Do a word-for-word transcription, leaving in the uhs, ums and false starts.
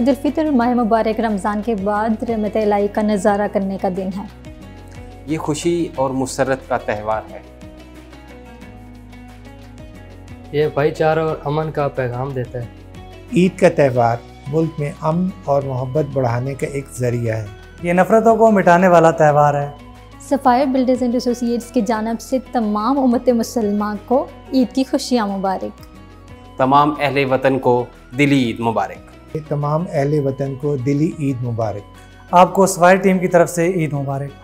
ईद उल फितर माह मुबारक रमज़ान के बाद रहमत इलाही का नज़ारा करने का दिन है। ये खुशी और मुसरत का त्यौहार है। ये भाईचारा और अमन का पैगाम देता है। ईद का त्यौहार मुल्क में अमन और मोहब्बत बढ़ाने का एक जरिया है। ये नफरतों को मिटाने वाला त्यौहार है। सफ़ायर बिल्डर्स एंड एसोसिएट्स की जानिब से तमाम उम्मत मुसलमान को ईद की खुशियाँ मुबारक। तमाम अहले वतन को दिली ईद मुबारक। तमाम अहले वतन को दिली ईद मुबारक। आपको सफ़ायर टीम की तरफ से ईद मुबारक।